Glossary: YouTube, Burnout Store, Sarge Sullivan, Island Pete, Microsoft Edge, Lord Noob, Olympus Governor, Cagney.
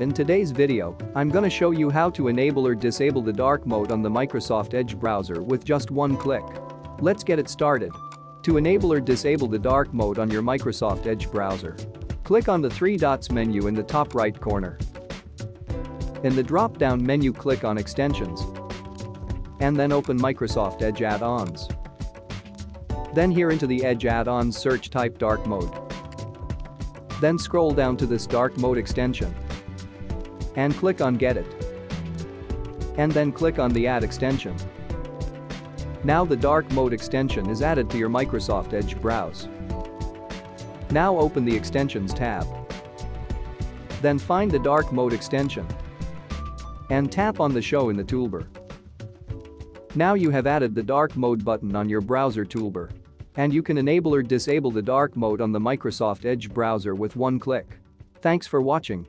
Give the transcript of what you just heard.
In today's video, I'm gonna show you how to enable or disable the dark mode on the Microsoft Edge browser with just one click. Let's get it started. To enable or disable the dark mode on your Microsoft Edge browser, click on the three dots menu in the top right corner. In the drop-down menu, click on Extensions and then open Microsoft Edge Add-ons. Then here into the Edge Add-ons search type dark mode. Then scroll down to this dark mode extension and click on Get It. And then click on the Add extension. Now the dark mode extension is added to your Microsoft Edge browser. Now open the Extensions tab. Then find the dark mode extension and tap on the Show in the toolbar. Now you have added the dark mode button on your browser toolbar. And you can enable or disable the dark mode on the Microsoft Edge browser with one click. Thanks for watching.